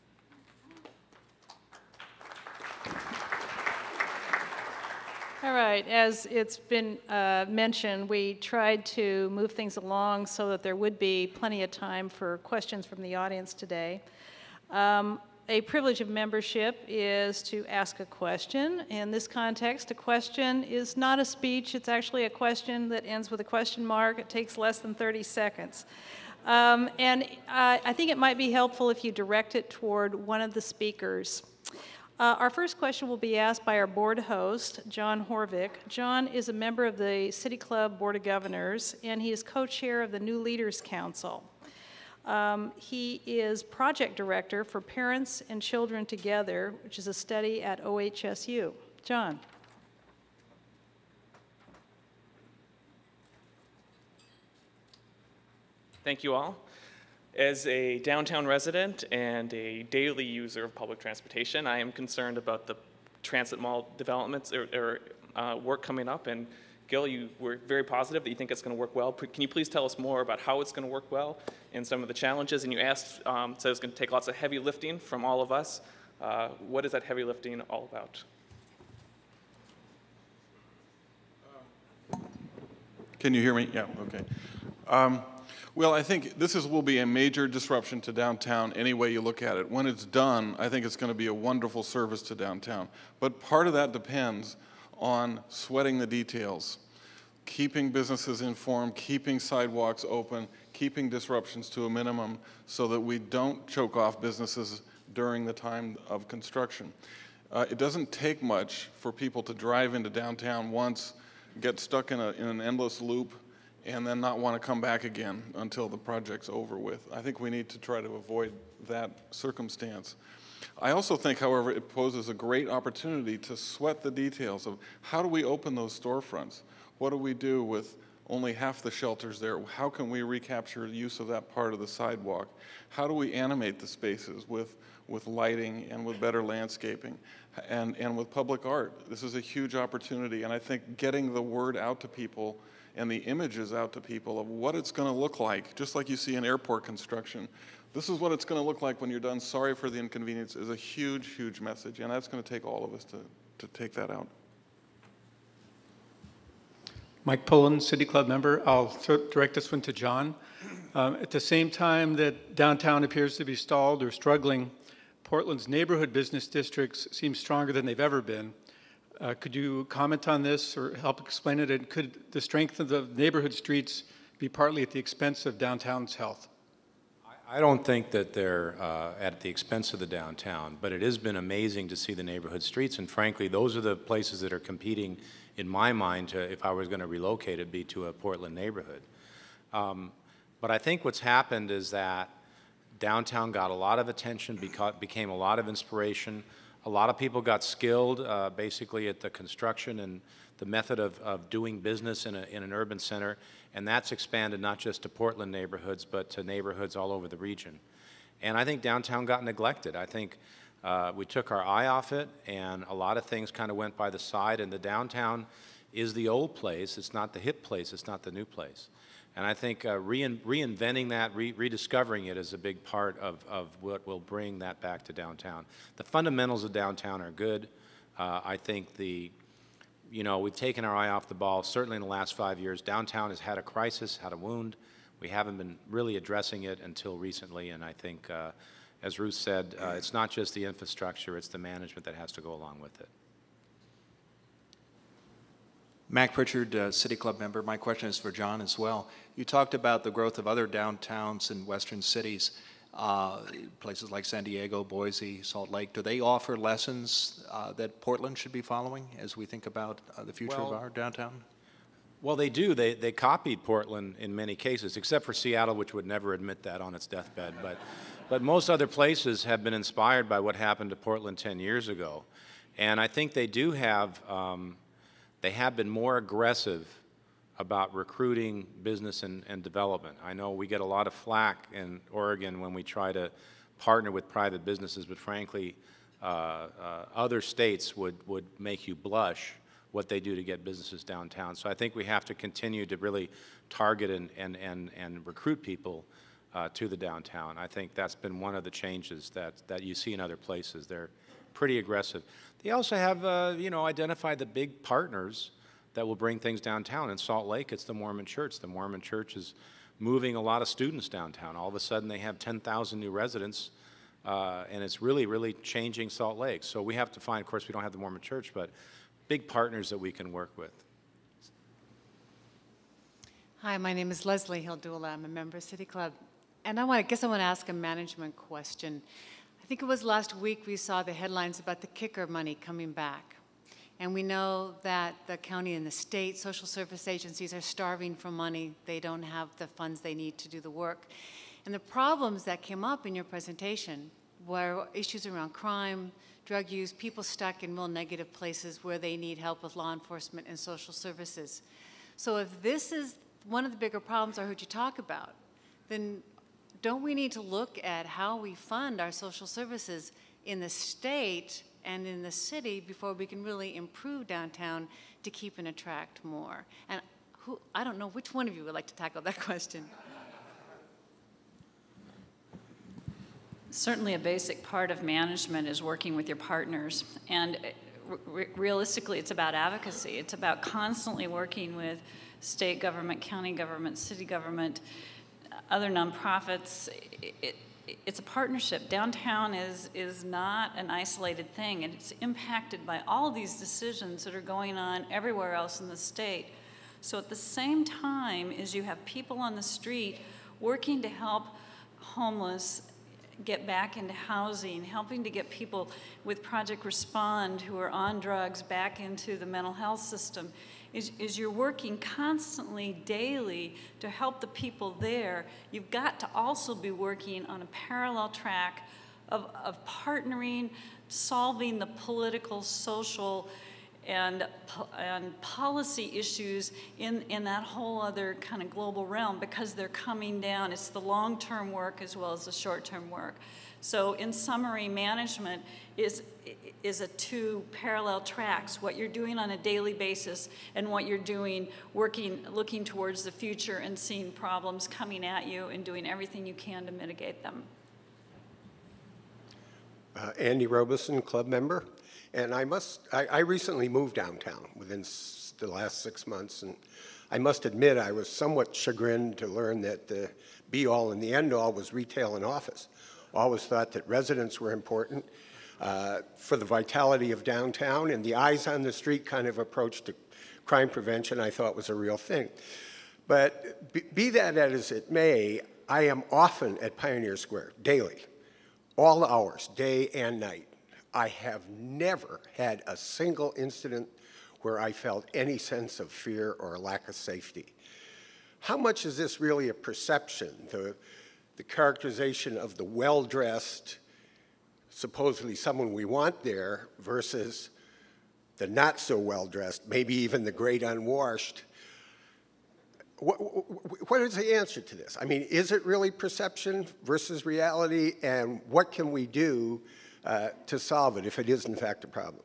All right, as it's been mentioned, we tried to move things along so that there would be plenty of time for questions from the audience today. A privilege of membership is to ask a question. In this context, a question is not a speech. It's actually a question that ends with a question mark. It takes less than 30 seconds. I think it might be helpful if you direct it toward one of the speakers. Our first question will be asked by our board host, John Horvick. John is a member of the City Club Board of Governors, and he is co-chair of the New Leaders Council. He is project director for Parents and Children Together, which is a study at OHSU. John. Thank you all. As a downtown resident and a daily user of public transportation, I am concerned about the Transit Mall developments or work coming up. And Gil, you were very positive that you think it's going to work well. Can you please tell us more about how it's going to work well and some of the challenges? And you asked, so it's going to take lots of heavy lifting from all of us. What is that heavy lifting all about? Can you hear me? Yeah, okay. Well, I think this will be a major disruption to downtown any way you look at it. When it's done, I think it's going to be a wonderful service to downtown. But part of that depends on sweating the details, keeping businesses informed, keeping sidewalks open, keeping disruptions to a minimum so that we don't choke off businesses during the time of construction. It doesn't take much for people to drive into downtown once, get stuck in an endless loop, and then not want to come back again until the project's over with. I think we need to try to avoid that circumstance. I also think, however, it poses a great opportunity to sweat the details of how do we open those storefronts? What do we do with only half the shelters there? How can we recapture the use of that part of the sidewalk? How do we animate the spaces with lighting and with better landscaping and with public art? This is a huge opportunity, and I think getting the word out to people and the images out to people of what it's going to look like, just like you see in airport construction. This is what it's going to look like when you're done. Sorry for the inconvenience is a huge, huge message, and that's going to take all of us to take that out. Mike Pullen, City Club member. I'll direct this one to John. At the same time that downtown appears to be stalled or struggling, Portland's neighborhood business districts seem stronger than they've ever been. Could you comment on this or help explain it? And could the strength of the neighborhood streets be partly at the expense of downtown's health? I don't think that they're at the expense of the downtown, but it has been amazing to see the neighborhood streets. And frankly, those are the places that are competing, in my mind, to, if I was going to relocate, it'd be to a Portland neighborhood. But I think what's happened is that downtown got a lot of attention, became a lot of inspiration. A lot of people got skilled basically at the construction and the method of doing business in an urban center, and that's expanded not just to Portland neighborhoods but to neighborhoods all over the region. And I think downtown got neglected. I think we took our eye off it, and a lot of things kind of went by the side, and the downtown is the old place. It's not the hip place. It's not the new place. And I think reinventing that, rediscovering it is a big part of what will bring that back to downtown. The fundamentals of downtown are good. I think we've taken our eye off the ball, certainly in the last 5 years. Downtown has had a crisis, had a wound. We haven't been really addressing it until recently. And I think, as Ruth said, it's not just the infrastructure, it's the management that has to go along with it. Mac Pritchard, City Club member. My question is for John as well. You talked about the growth of other downtowns in western cities, places like San Diego, Boise, Salt Lake. Do they offer lessons that Portland should be following as we think about the future of our downtown? Well, they do. They copied Portland in many cases, except for Seattle, which would never admit that on its deathbed. But most other places have been inspired by what happened to Portland 10 years ago. And I think they do have, they have been more aggressive about recruiting business and development. I know we get a lot of flack in Oregon when we try to partner with private businesses, but frankly, other states would make you blush what they do to get businesses downtown. So I think we have to continue to really target and recruit people to the downtown. I think that's been one of the changes that you see in other places. They're pretty aggressive. They also have, you know, identified the big partners that will bring things downtown. In Salt Lake, it's the Mormon Church. The Mormon Church is moving a lot of students downtown. All of a sudden, they have 10,000 new residents, and it's really, really changing Salt Lake. So we have to find, of course, we don't have the Mormon Church, but big partners that we can work with. Hi, my name is Leslie Hildula. I'm a member of City Club. And I guess I want to ask a management question. I think it was last week we saw the headlines about the kicker money coming back. And we know that the county and the state social service agencies are starving for money. They don't have the funds they need to do the work. And the problems that came up in your presentation were issues around crime, drug use, people stuck in real negative places where they need help with law enforcement and social services. So if this is one of the bigger problems I heard you talk about, then don't we need to look at how we fund our social services in the state and in the city before we can really improve downtown to keep and attract more? And who, I don't know which one of you would like to tackle that question. Certainly a basic part of management is working with your partners. And realistically, it's about advocacy. It's about constantly working with state government, county government, city government, other nonprofits. It's a partnership. Downtown is not an isolated thing, and it's impacted by all these decisions that are going on everywhere else in the state. So at the same time as you have people on the street working to help homeless get back into housing, helping to get people with Project Respond who are on drugs back into the mental health system, is you're working constantly, daily, to help the people there. You've got to also be working on a parallel track of partnering, solving the political, social, and policy issues in that whole other kind of global realm, because they're coming down. It's the long-term work as well as the short-term work. So in summary, management is a two parallel tracks, what you're doing on a daily basis and what you're doing looking towards the future and seeing problems coming at you and doing everything you can to mitigate them. Andy Robeson, club member. And I recently moved downtown within the last 6 months, and I must admit I was somewhat chagrined to learn that the be-all and the end-all was retail and office. Always thought that residents were important for the vitality of downtown, and the eyes on the street kind of approach to crime prevention I thought was a real thing. But be that as it may, I am often at Pioneer Square, daily, all hours, day and night. I have never had a single incident where I felt any sense of fear or lack of safety. How much is this really a perception, the characterization of the well-dressed, supposedly someone we want there, versus the not so well-dressed, maybe even the great unwashed? What is the answer to this? I mean, is it really perception versus reality, and what can we do to solve it if it is in fact a problem?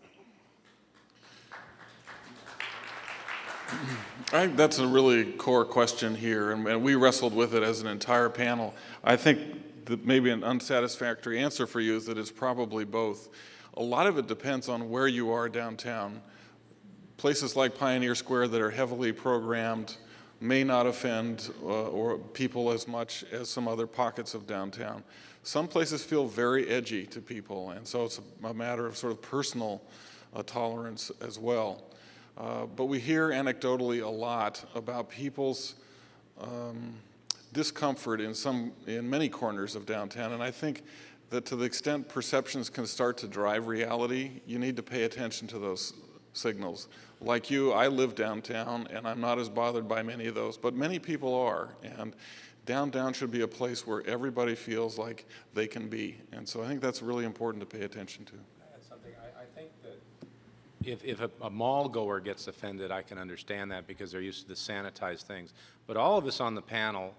I think that's a really core question here, and we wrestled with it as an entire panel. I think that maybe an unsatisfactory answer for you is that it's probably both. A lot of it depends on where you are downtown. Places like Pioneer Square that are heavily programmed may not offend or people as much as some other pockets of downtown. Some places feel very edgy to people, and so it's a matter of sort of personal tolerance as well. But we hear anecdotally a lot about people's discomfort in many corners of downtown, and I think that to the extent perceptions can start to drive reality, you need to pay attention to those signals. Like you, I live downtown, and I'm not as bothered by many of those, but many people are, and downtown should be a place where everybody feels like they can be. And so I think that's really important to pay attention to. I had something. I think that if a mall goer gets offended, I can understand that because they're used to the sanitized things. But all of us on the panel,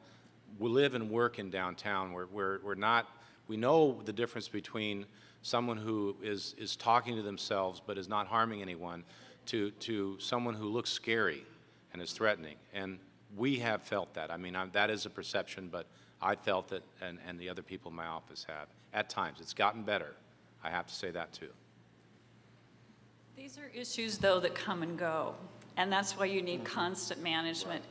we live and work in downtown. We're not, we know the difference between someone who is talking to themselves but is not harming anyone to someone who looks scary and is threatening. And we have felt that. I mean, that is a perception, but I felt it, and the other people in my office have. At times, it's gotten better. I have to say that too. These are issues, though, that come and go, and that's why you need constant management.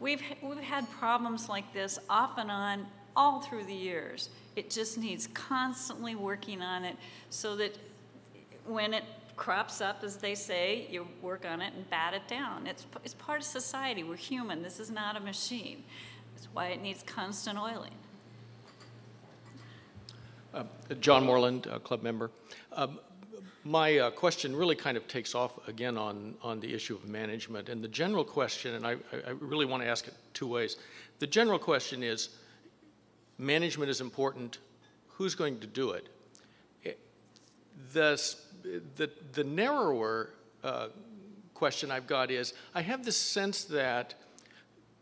Right. We've had problems like this off and on all through the years. It just needs constantly working on it so that when it crops up, as they say, you work on it and bat it down. It's part of society. We're human. This is not a machine. That's why it needs constant oiling. John Moreland, club member. My question really kind of takes off again on the issue of management. And the general question, and I really want to ask it two ways. The general question is, management is important. Who's going to do it? The narrower question I've got is, I have this sense that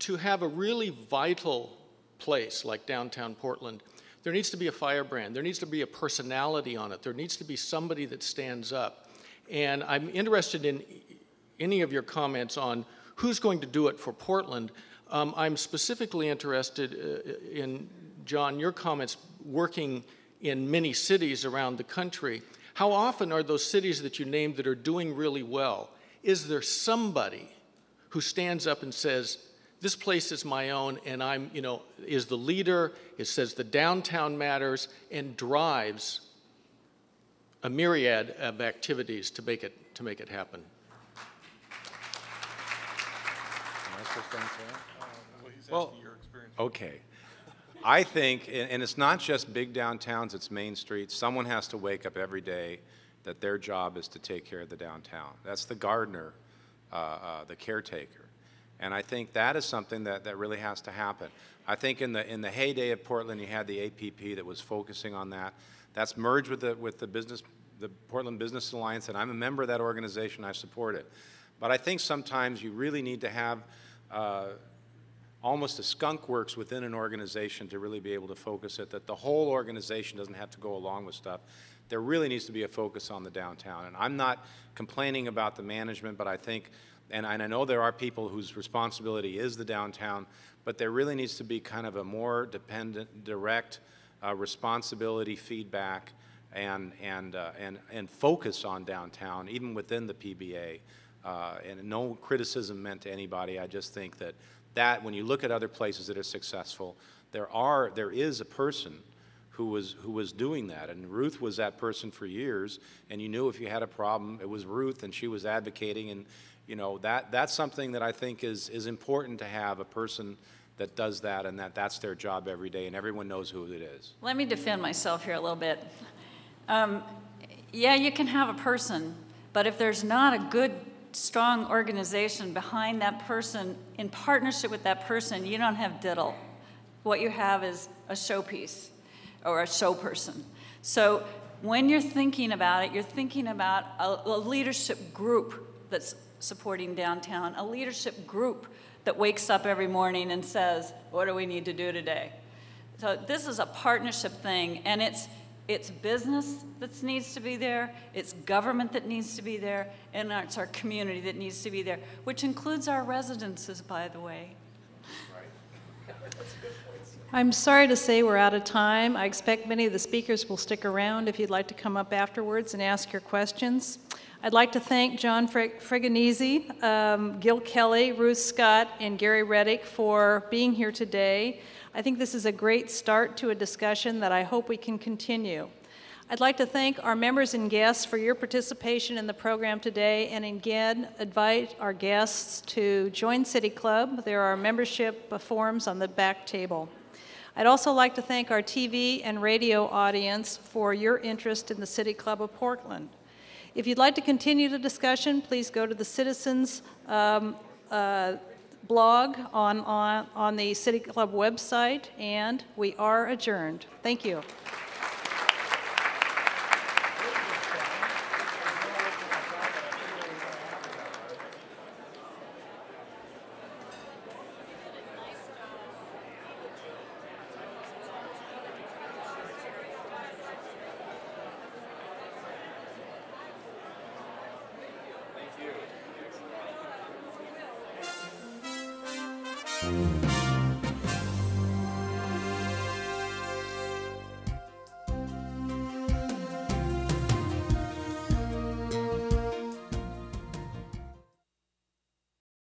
to have a really vital place like downtown Portland, there needs to be a firebrand. There needs to be a personality on it. There needs to be somebody that stands up. And I'm interested in any of your comments on who's going to do it for Portland. I'm specifically interested in, John, your comments working in many cities around the country. How often are those cities that you named that are doing really well? Is there somebody who stands up and says, this place is my own, and I'm, you know, is the leader, it says the downtown matters, and drives a myriad of activities to make it happen? Well, okay. I think, and it's not just big downtowns, it's main streets. Someone has to wake up every day that their job is to take care of the downtown. That's the gardener, the caretaker. And I think that is something that really has to happen. I think in the heyday of Portland, you had the APP that was focusing on that. That's merged with the Portland Business Alliance, and I'm a member of that organization. I support it. But I think sometimes you really need to have almost a skunk works within an organization to really be able to focus it, that the whole organization doesn't have to go along with stuff. There really needs to be a focus on the downtown. And I'm not complaining about the management, but I think, and I know there are people whose responsibility is the downtown, but there really needs to be kind of a more dependent, direct responsibility feedback and focus on downtown, even within the PBA. And no criticism meant to anybody. I just think that when you look at other places that are successful, there is a person who was doing that, and Ruth was that person for years. And you knew if you had a problem, it was Ruth, and she was advocating. And you know that's something that I think is important to have a person that does that, and that's their job every day, and everyone knows who it is. Let me defend myself here a little bit. Yeah, you can have a person, but if there's not a good, strong organization behind that person, in partnership with that person, you don't have diddle. What you have is a showpiece or a show person. So when you're thinking about it, you're thinking about a leadership group that's supporting downtown, a leadership group that wakes up every morning and says, what do we need to do today? So this is a partnership thing, and it's business that needs to be there, it's government that needs to be there, and it's our community that needs to be there, which includes our residences, by the way. Right. That's a good point. I'm sorry to say we're out of time. I expect many of the speakers will stick around if you'd like to come up afterwards and ask your questions. I'd like to thank John Fregonese, Gil Kelley, Ruth Scott, and Gary Reddick for being here today. I think this is a great start to a discussion that I hope we can continue. I'd like to thank our members and guests for your participation in the program today, and again, invite our guests to join City Club. There are membership forms on the back table. I'd also like to thank our TV and radio audience for your interest in the City Club of Portland. If you'd like to continue the discussion, please go to the Citizens blog on the City Club website, and we are adjourned. Thank you.